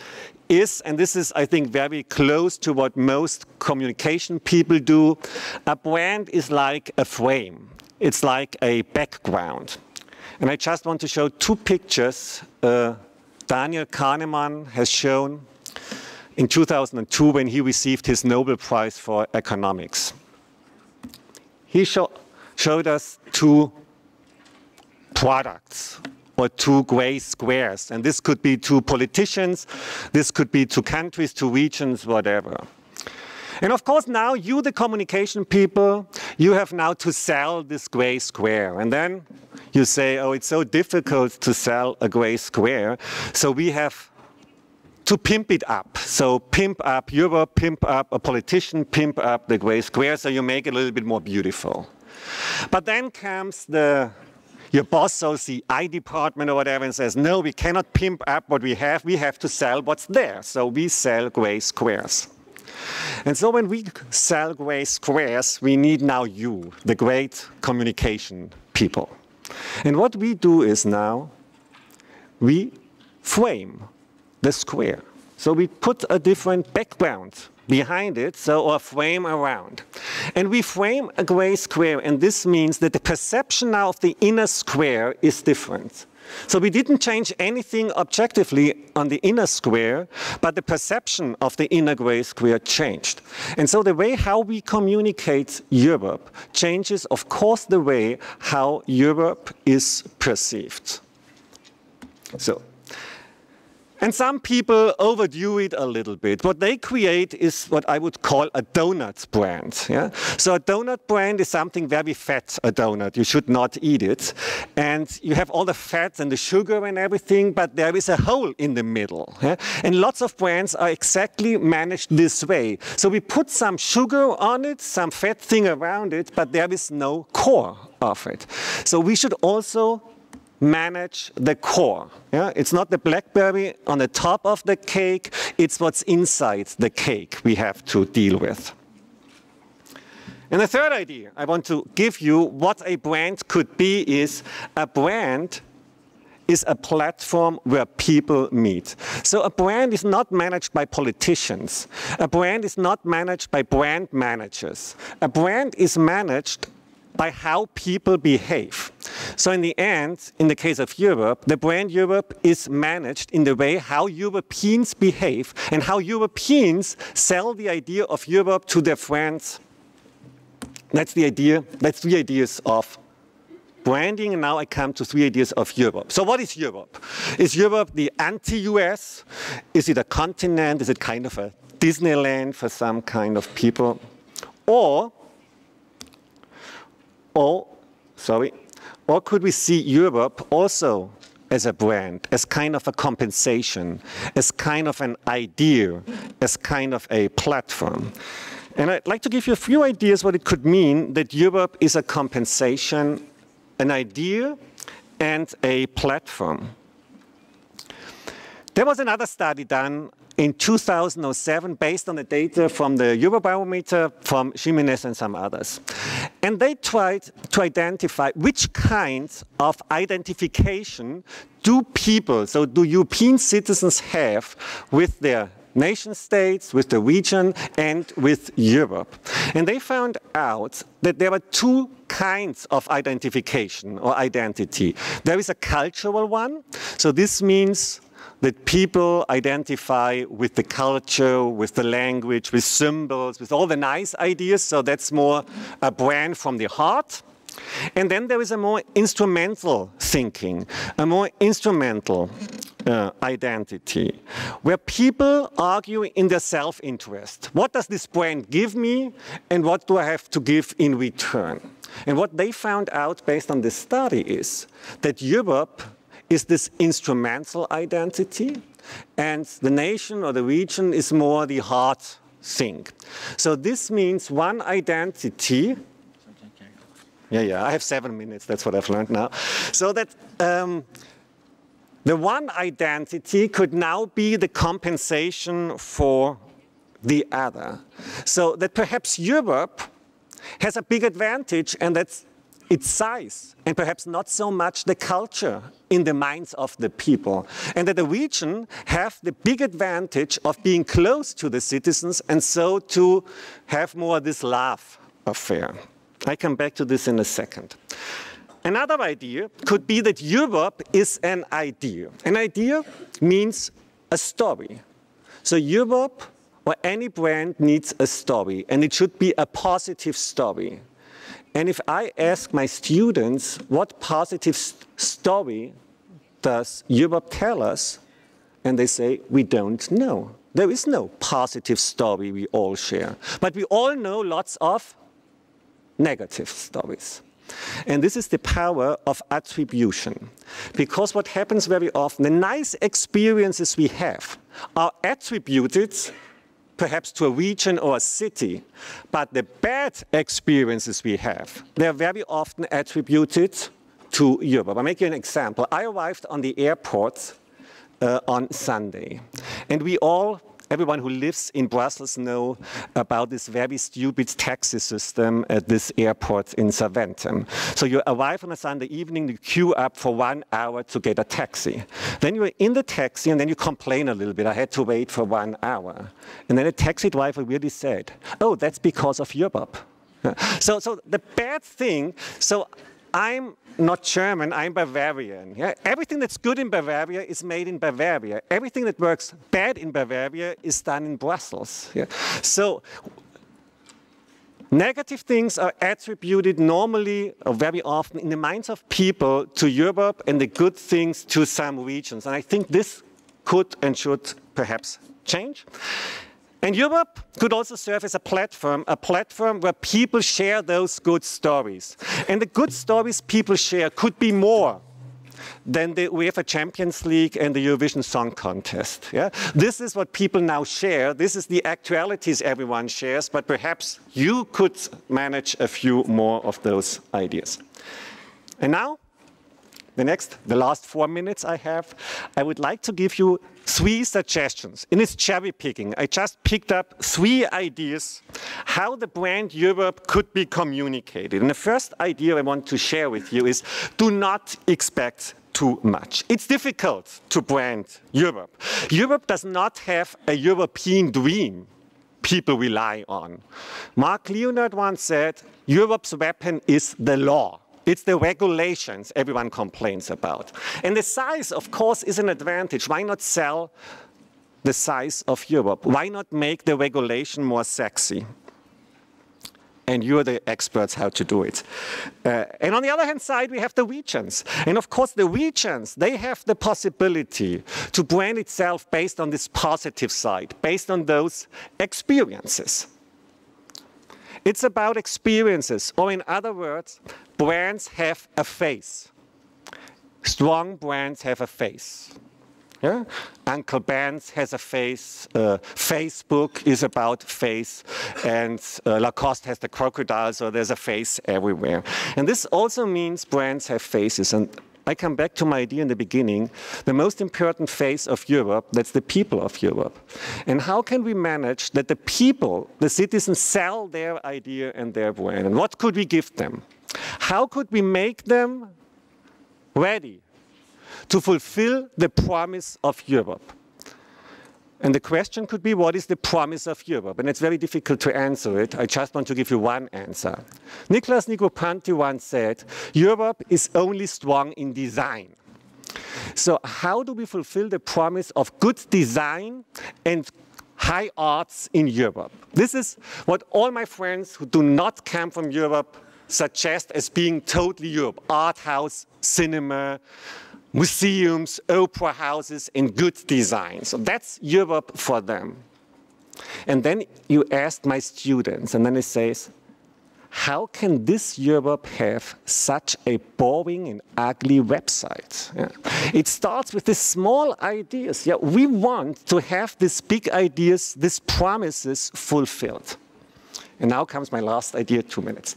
is, and this is, I think, very close to what most communication people do, a brand is like a frame. It's like a background. And I just want to show two pictures uh, Daniel Kahneman has shown in two thousand two when he received his Nobel Prize for Economics. He show, showed us two products or two gray squares, and this could be to politicians, this could be to countries, to regions, whatever. And of course now you, the communication people, you have now to sell this gray square. And then you say, oh, it's so difficult to sell a gray square, so we have to pimp it up. So pimp up Europe, pimp up a politician, pimp up the gray square, so you make it a little bit more beautiful. But then comes the your boss or the I T department or whatever and says, no, we cannot pimp up what we have, we have to sell what's there. So we sell gray squares. And so when we sell gray squares, we need now you, the great communication people. And what we do is now, we frame the square. So we put a different background behind it, so or frame around. And we frame a gray square, and this means that the perception now of the inner square is different. So we didn't change anything objectively on the inner square, but the perception of the inner gray square changed. And so the way how we communicate Europe changes, of course, the way how Europe is perceived. So. And some people overdo it a little bit. What they create is what I would call a donut brand. Yeah? So a donut brand is something very fat, a donut. You should not eat it. And you have all the fat and the sugar and everything, but there is a hole in the middle. Yeah? And lots of brands are exactly managed this way. So we put some sugar on it, some fat thing around it, but there is no core of it. So we should also manage the core. Yeah? It's not the blackberry on the top of the cake, it's what's inside the cake we have to deal with. And the third idea I want to give you what a brand could be is a brand is a platform where people meet. So a brand is not managed by politicians. A brand is not managed by brand managers. A brand is managed by how people behave. So in the end, in the case of Europe, the brand Europe is managed in the way how Europeans behave and how Europeans sell the idea of Europe to their friends. That's the idea, that's three ideas of branding, and now I come to three ideas of Europe. So what is Europe? Is Europe the anti-U S? Is it a continent? Is it kind of a Disneyland for some kind of people? Or Or, sorry, or could we see Europe also as a brand, as kind of a compensation, as kind of an idea, as kind of a platform? And I'd like to give you a few ideas what it could mean that Europe is a compensation, an idea, and a platform. There was another study done in two thousand seven based on the data from the Eurobarometer, from Jimenez and some others. And they tried to identify which kinds of identification do people, so do European citizens have with their nation states, with the region, and with Europe. And they found out that there were two kinds of identification or identity. There is a cultural one, so this means that people identify with the culture, with the language, with symbols, with all the nice ideas, so that's more a brand from the heart. And then there is a more instrumental thinking, a more instrumental uh, identity, where people argue in their self-interest. What does this brand give me, and what do I have to give in return? And what they found out based on this study is that Europe is this instrumental identity, and the nation or the region is more the heart thing. So this means one identity. Yeah, yeah, I have seven minutes, that's what I've learned now. So that um, the one identity could now be the compensation for the other. So that perhaps Europe has a big advantage, and that's its size, and perhaps not so much the culture in the minds of the people. And that the region have the big advantage of being close to the citizens, and so to have more this love affair. I come back to this in a second. Another idea could be that Europe is an idea. An idea means a story. So Europe or any brand needs a story, and it should be a positive story. And if I ask my students what positive st- story does Europe tell us, and they say, we don't know. There is no positive story we all share. But we all know lots of negative stories. And this is the power of attribution. Because what happens very often, the nice experiences we have are attributed perhaps to a region or a city, but the bad experiences we have, they are very often attributed to Europe. I'll make you an example. I arrived on the airport uh, on Sunday, and we all, everyone who lives in Brussels know about this very stupid taxi system at this airport in Zaventem. So you arrive on a Sunday evening, you queue up for one hour to get a taxi. Then you're in the taxi and then you complain a little bit, I had to wait for one hour. And then the taxi driver really said, oh, that's because of Europe. So, so the bad thing, so I'm not German, I'm Bavarian. Yeah? Everything that's good in Bavaria is made in Bavaria. Everything that works bad in Bavaria is done in Brussels. Yeah? So negative things are attributed normally or very often in the minds of people to Europe, and the good things to some regions. And I think this could and should perhaps change. And Europe could also serve as a platform, a platform where people share those good stories. And the good stories people share could be more than the UEFA Champions League and the Eurovision Song Contest. Yeah? This is what people now share. This is the actualities everyone shares, but perhaps you could manage a few more of those ideas. And now, the next, the last four minutes I have, I would like to give you three suggestions. In this cherry picking, I just picked up three ideas how the brand Europe could be communicated. And the first idea I want to share with you is do not expect too much. It's difficult to brand Europe. Europe does not have a European dream people rely on. Mark Leonard once said, Europe's weapon is the law. It's the regulations everyone complains about. And the size, of course, is an advantage. Why not sell the size of Europe? Why not make the regulation more sexy? And you're the experts how to do it. Uh, and on the other hand side, we have the regions. And of course, the regions, they have the possibility to brand itself based on this positive side, based on those experiences. It's about experiences, or in other words, brands have a face. Strong brands have a face. Yeah? Uncle Ben's has a face, uh, Facebook is about face, and uh, Lacoste has the crocodile, so there's a face everywhere. And this also means brands have faces. And I come back to my idea in the beginning, the most important face of Europe, that's the people of Europe. And how can we manage that the people, the citizens, sell their idea and their brand? And what could we give them? How could we make them ready to fulfill the promise of Europe? And the question could be, what is the promise of Europe? And it's very difficult to answer it. I just want to give you one answer. Nicholas Negroponte once said, Europe is only strong in design. So how do we fulfill the promise of good design and high arts in Europe? This is what all my friends who do not come from Europe suggest as being totally Europe. Art house, cinema, museums, opera houses, and good design. So that's Europe for them. And then you ask my students, and then it says, how can this Europe have such a boring and ugly website? Yeah. It starts with these small ideas. Yeah, we want to have these big ideas, these promises fulfilled. And now comes my last idea, two minutes.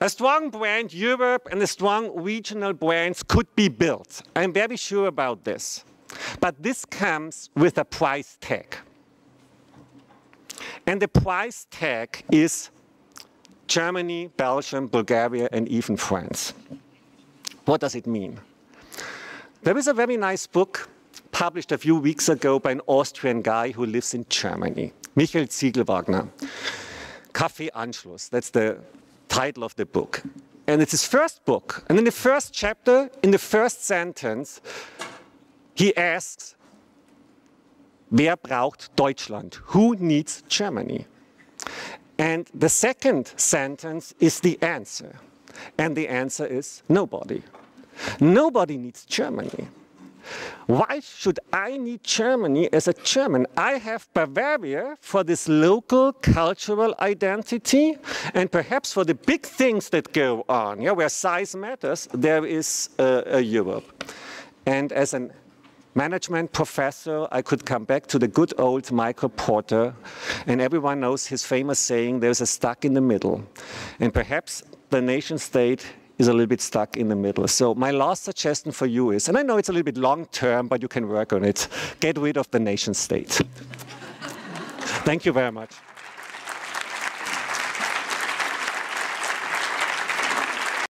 A strong brand Europe and a strong regional brands could be built. I'm very sure about this. But this comes with a price tag. And the price tag is Germany, Belgium, Bulgaria, and even France. What does it mean? There is a very nice book published a few weeks ago by an Austrian guy who lives in Germany, Michael Ziegelwagner. Café Anschluss, that's the title of the book. and it's his first book. And in the first chapter, in the first sentence, he asks, wer braucht Deutschland? Who needs Germany? And the second sentence is the answer. And the answer is nobody. Nobody needs Germany. Why should I need Germany as a German? I have Bavaria for this local cultural identity and perhaps for the big things that go on, yeah, where size matters, there is uh, a Europe. And as a management professor, I could come back to the good old Michael Porter, and everyone knows his famous saying, there's a stuck in the middle. And perhaps the nation state is a little bit stuck in the middle. So my last suggestion for you is, and I know it's a little bit long term, but you can work on it, get rid of the nation state. Thank you very much.